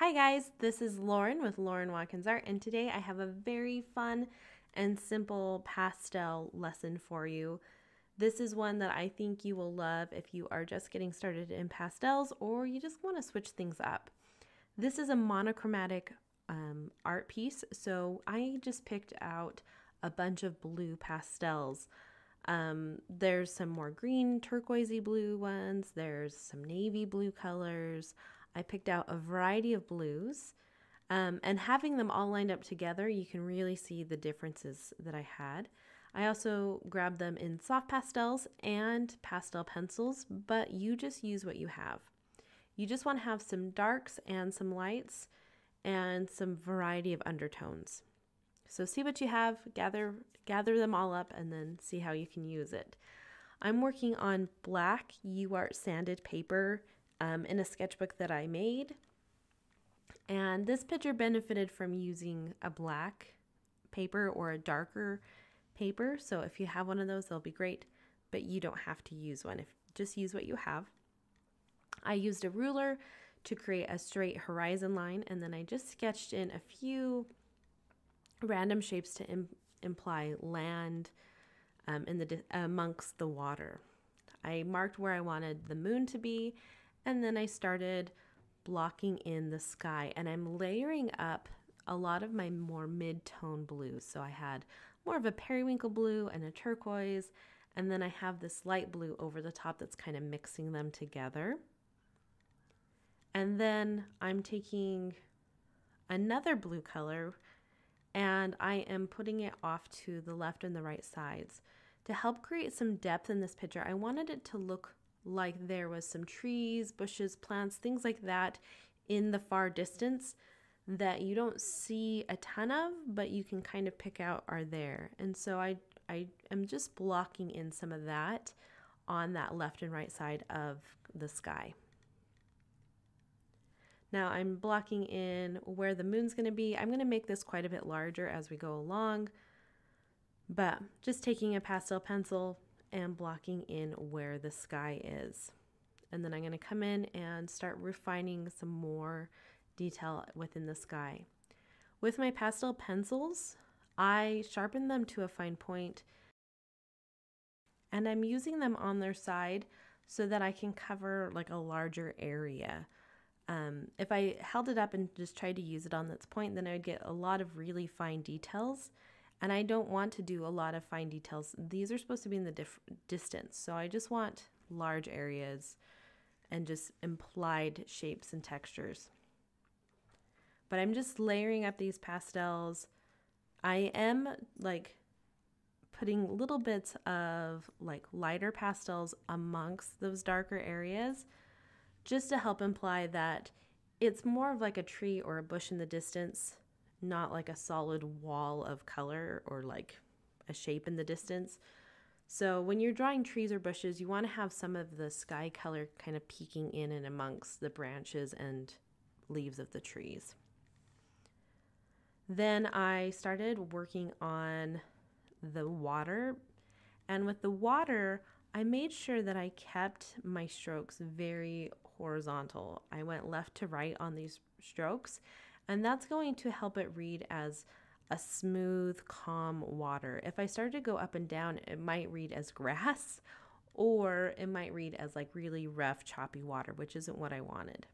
Hi guys, this is Lauren with Lauren Watkins Art, and today I have a very fun and simple pastel lesson for you. This is one that I think you will love if you are just getting started in pastels or you just want to switch things up. This is a monochromatic art piece, so I just picked out a bunch of blue pastels. There's some more green, turquoisey blue ones, there's some navy blue colors. I picked out a variety of blues, and having them all lined up together, you can really see the differences that I had. I also grabbed them in soft pastels and pastel pencils, but you just use what you have. You just want to have some darks and some lights and some variety of undertones. So see what you have, gather them all up, and then see how you can use it. I'm working on black UART sanded paper in a sketchbook that I made, and this picture benefited from using a black paper or a darker paper. So if you have one of those, they'll be great, but you don't have to use one. Just use what you have. I used a ruler to create a straight horizon line, and then I just sketched in a few random shapes to imply land amongst the water. I marked where I wanted the moon to be, and then I started blocking in the sky, and I'm layering up a lot of my more mid-tone blues. So I had more of a periwinkle blue and a turquoise, and then I have this light blue over the top that's kind of mixing them together. And then I'm taking another blue color and I am putting it off to the left and the right sides. To help create some depth in this picture, I wanted it to look like there was some trees, bushes, plants, things like that in the far distance that you don't see a ton of, but you can kind of pick out are there. And so I am just blocking in some of that on that left and right side of the sky. Now I'm blocking in where the moon's gonna be. I'm gonna make this quite a bit larger as we go along, but just taking a pastel pencil and blocking in where the sky is. And then I'm going to come in and start refining some more detail within the sky. With my pastel pencils, I sharpen them to a fine point, and I'm using them on their side so that I can cover like a larger area. If I held it up and just tried to use it on its point, then I would get a lot of really fine details. And I don't want to do a lot of fine details. These are supposed to be in the distance. So I just want large areas and just implied shapes and textures. But I'm just layering up these pastels. I am like putting little bits of like lighter pastels amongst those darker areas just to help imply that it's more of like a tree or a bush in the distance, not like a solid wall of color or like a shape in the distance. So when you're drawing trees or bushes, you want to have some of the sky color kind of peeking in and amongst the branches and leaves of the trees. Then I started working on the water, and with the water, I made sure that I kept my strokes very horizontal. I went left to right on these strokes, and that's going to help it read as a smooth, calm water. If I started to go up and down, it might read as grass, or it might read as like really rough, choppy water, which isn't what I wanted.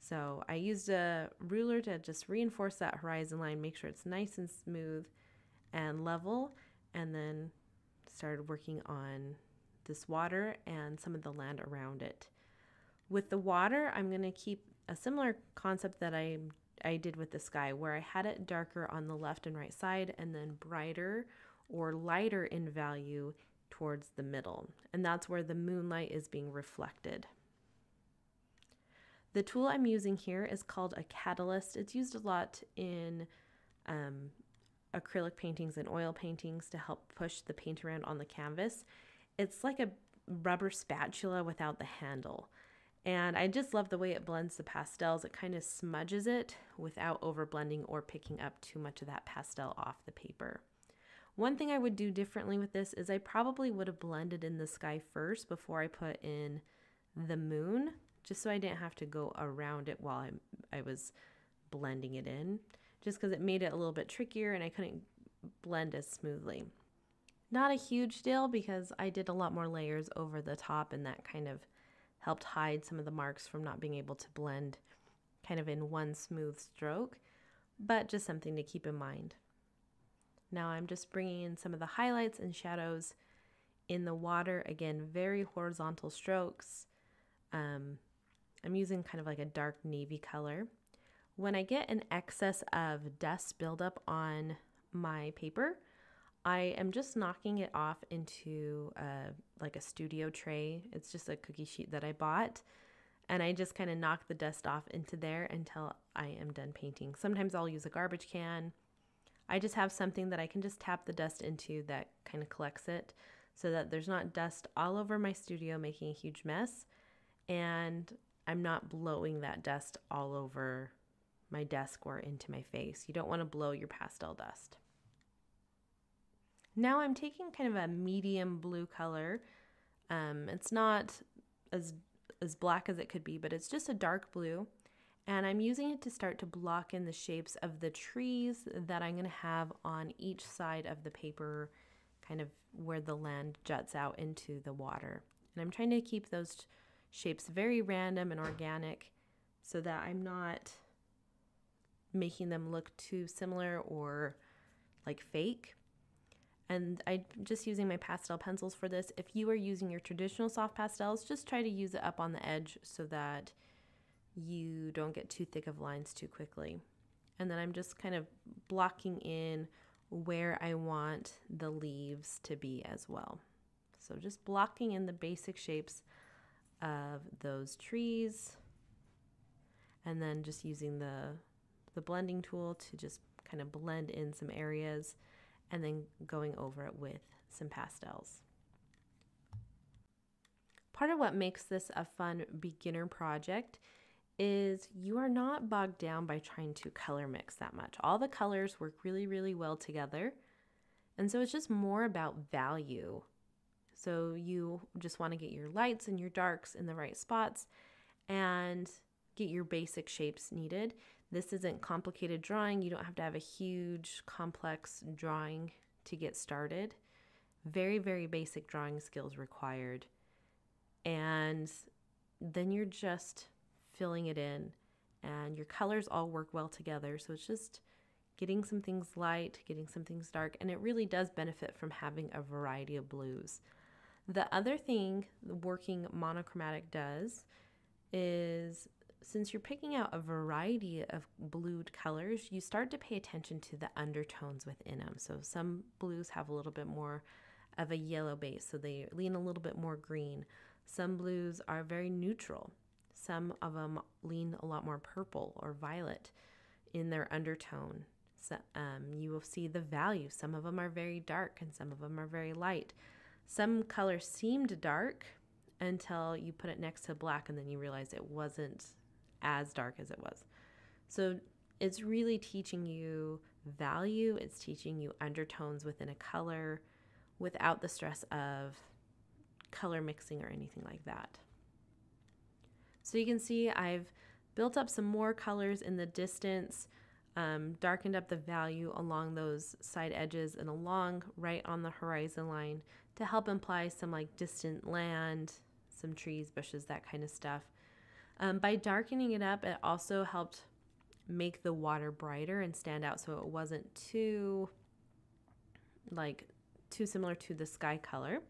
So I used a ruler to just reinforce that horizon line, make sure it's nice and smooth and level, and then started working on this water and some of the land around it. With the water, I'm going to keep a similar concept that I did with the sky, where I had it darker on the left and right side and then brighter or lighter in value towards the middle, and that's where the moonlight is being reflected. The tool I'm using here is called a catalyst. It's used a lot in acrylic paintings and oil paintings to help push the paint around on the canvas. It's like a rubber spatula without the handle. And I just love the way it blends the pastels. It kind of smudges it without over blending or picking up too much of that pastel off the paper. One thing I would do differently with this is I probably would have blended in the sky first before I put in the moon, just so I didn't have to go around it while I was blending it in, just because it made it a little bit trickier and I couldn't blend as smoothly. Not a huge deal because I did a lot more layers over the top, and that kind of helped hide some of the marks from not being able to blend kind of in one smooth stroke, but just something to keep in mind. Now I'm just bringing in some of the highlights and shadows in the water. Again, very horizontal strokes. I'm using kind of like a dark navy color. When I get an excess of dust buildup on my paper, I am just knocking it off into like a studio tray. It's just a cookie sheet that I bought, and I just kind of knock the dust off into there until I am done painting. Sometimes I'll use a garbage can. I just have something that I can just tap the dust into that kind of collects it, so that there's not dust all over my studio making a huge mess, and I'm not blowing that dust all over my desk or into my face. You don't want to blow your pastel dust. Now I'm taking kind of a medium blue color. It's not as black as it could be, but it's just a dark blue, and I'm using it to start to block in the shapes of the trees that I'm going to have on each side of the paper, kind of where the land juts out into the water. And I'm trying to keep those shapes very random and organic so that I'm not making them look too similar or like fake. And I'm just using my pastel pencils for this. If you are using your traditional soft pastels, just try to use it up on the edge so that you don't get too thick of lines too quickly. And then I'm just kind of blocking in where I want the leaves to be as well. So just blocking in the basic shapes of those trees, and then just using the blending tool to just kind of blend in some areas, and then going over it with some pastels. Part of what makes this a fun beginner project is you are not bogged down by trying to color mix that much. All the colors work really, really well together. And so it's just more about value. So you just want to get your lights and your darks in the right spots and get your basic shapes needed. This isn't complicated drawing. You don't have to have a huge, complex drawing to get started. Very, very basic drawing skills required. And then you're just filling it in, and your colors all work well together. So it's just getting some things light, getting some things dark, and it really does benefit from having a variety of blues. The other thing working monochromatic does is, since you're picking out a variety of blued colors, you start to pay attention to the undertones within them. So some blues have a little bit more of a yellow base, so they lean a little bit more green. Some blues are very neutral. Some of them lean a lot more purple or violet in their undertone. So, you will see the value. Some of them are very dark and some of them are very light. Some colors seemed dark until you put it next to black, and then you realize it wasn't as dark as it was. So it's really teaching you value. It's teaching you undertones within a color without the stress of color mixing or anything like that. So you can see I've built up some more colors in the distance, darkened up the value along those side edges and along right on the horizon line to help imply some like distant land, some trees, bushes, that kind of stuff. By darkening it up, it also helped make the water brighter and stand out, so it wasn't too similar to the sky color.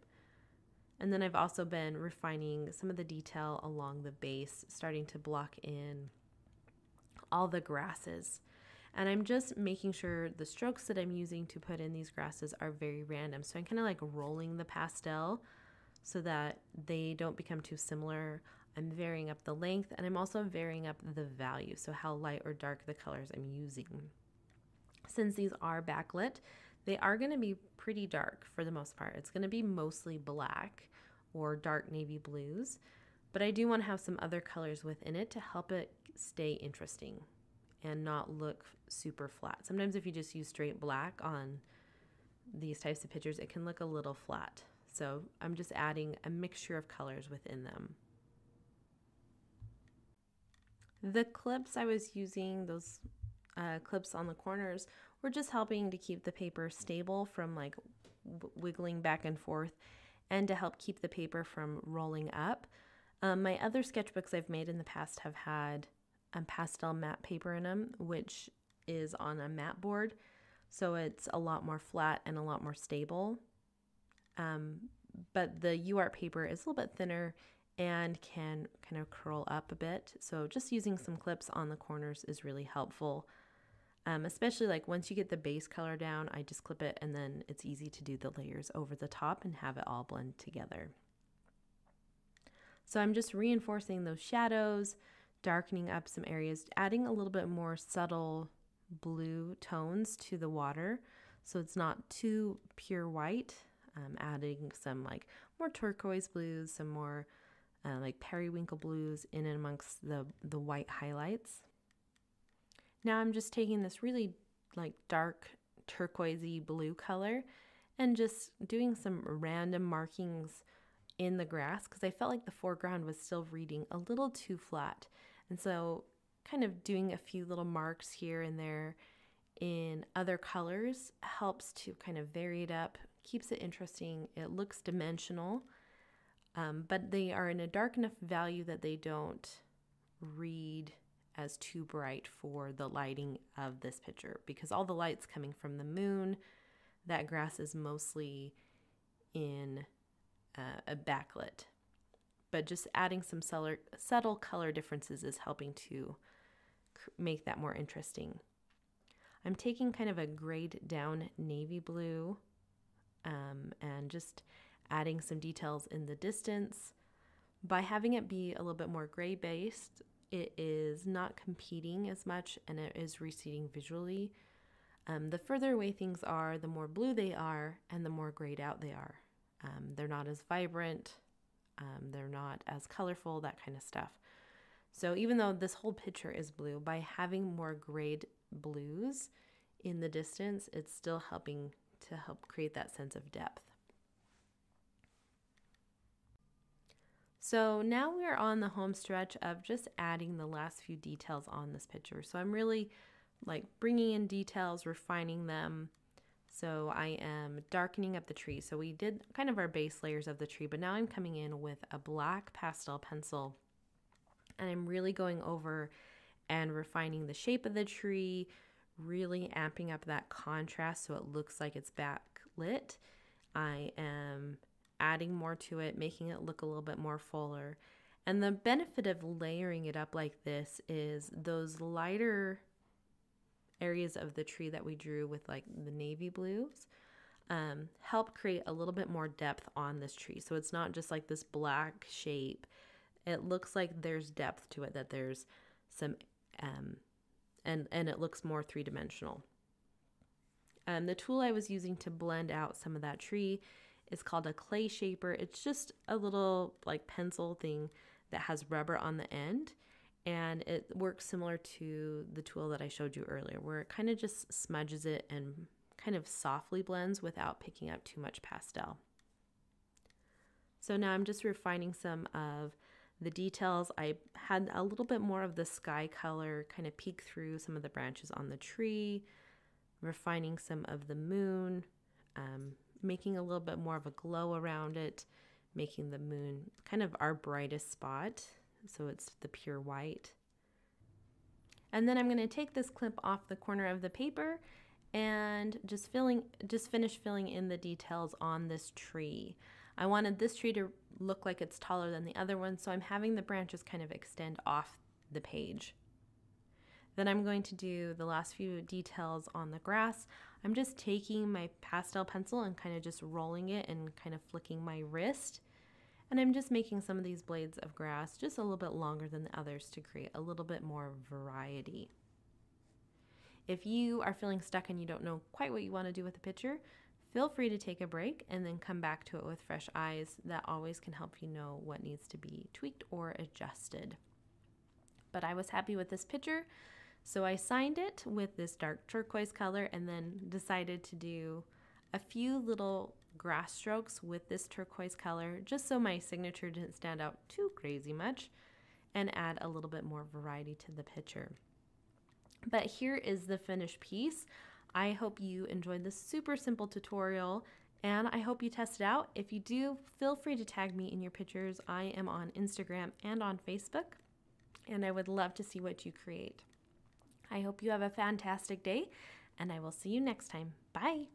And then I've also been refining some of the detail along the base, starting to block in all the grasses. And I'm just making sure the strokes that I'm using to put in these grasses are very random. So I'm kind of like rolling the pastel so that they don't become too similar. I'm varying up the length, and I'm also varying up the value, so how light or dark the colors I'm using. Since these are backlit, they are going to be pretty dark for the most part. It's going to be mostly black or dark navy blues, but I do want to have some other colors within it to help it stay interesting and not look super flat. Sometimes if you just use straight black on these types of pictures, it can look a little flat. So I'm just adding a mixture of colors within them. The clips I was using, those clips on the corners, were just helping to keep the paper stable from like wiggling back and forth, and to help keep the paper from rolling up. My other sketchbooks I've made in the past have had pastel matte paper in them, which is on a matte board, so it's a lot more flat and a lot more stable. But the UART paper is a little bit thinner and can kind of curl up a bit, so just using some clips on the corners is really helpful, especially like once you get the base color down. I just clip it and then it's easy to do the layers over the top and have it all blend together. So I'm just reinforcing those shadows, darkening up some areas, adding a little bit more subtle blue tones to the water so it's not too pure white. Adding some like more turquoise blues, some more like periwinkle blues in and amongst the white highlights. Now I'm just taking this really like dark turquoisey blue color and just doing some random markings in the grass, because I felt like the foreground was still reading a little too flat, and so kind of doing a few little marks here and there in other colors helps to kind of vary it up, keeps it interesting. It looks dimensional, but they are in a dark enough value that they don't read as too bright for the lighting of this picture, because all the light's coming from the moon. That grass is mostly in a backlit, but just adding some subtle color differences is helping to make that more interesting. I'm taking kind of a grayed down navy blue, and just adding some details in the distance. By having it be a little bit more gray based, it is not competing as much and it is receding visually. The further away things are, the more blue they are and the more grayed out they are. They're not as vibrant, they're not as colorful, that kind of stuff. So even though this whole picture is blue, by having more grayed blues in the distance, it's still helping to help create that sense of depth. So now we're on the home stretch of just adding the last few details on this picture. So I'm really like bringing in details, refining them. So I am darkening up the tree. So we did kind of our base layers of the tree, but now I'm coming in with a black pastel pencil and I'm really going over and refining the shape of the tree, really amping up that contrast so it looks like it's backlit. I am adding more to it, making it look a little bit more fuller. And the benefit of layering it up like this is those lighter areas of the tree that we drew with like the navy blues help create a little bit more depth on this tree. So it's not just like this black shape. It looks like there's depth to it, that there's some and it looks more three-dimensional. The tool I was using to blend out some of that tree is called a clay shaper. It's just a little like pencil thing that has rubber on the end, and it works similar to the tool that I showed you earlier, where it kind of just smudges it and kind of softly blends without picking up too much pastel. So now I'm just refining some of the details. I had a little bit more of the sky color kind of peek through some of the branches on the tree, refining some of the moon, making a little bit more of a glow around it, making the moon kind of our brightest spot, so it's the pure white. And then I'm going to take this clip off the corner of the paper and just finish filling in the details on this tree. I wanted this tree to look like it's taller than the other one, so I'm having the branches kind of extend off the page. Then I'm going to do the last few details on the grass. I'm just taking my pastel pencil and kind of just rolling it and kind of flicking my wrist. And I'm just making some of these blades of grass just a little bit longer than the others to create a little bit more variety. If you are feeling stuck and you don't know quite what you want to do with a picture, feel free to take a break and then come back to it with fresh eyes. That always can help you know what needs to be tweaked or adjusted. But I was happy with this picture, so I signed it with this dark turquoise color and then decided to do a few little grass strokes with this turquoise color just so my signature didn't stand out too crazy much. and add a little bit more variety to the picture. But here is the finished piece. I hope you enjoyed this super simple tutorial, and I hope you test it out. If you do, feel free to tag me in your pictures. I am on Instagram and on Facebook, and I would love to see what you create. I hope you have a fantastic day, and I will see you next time. Bye!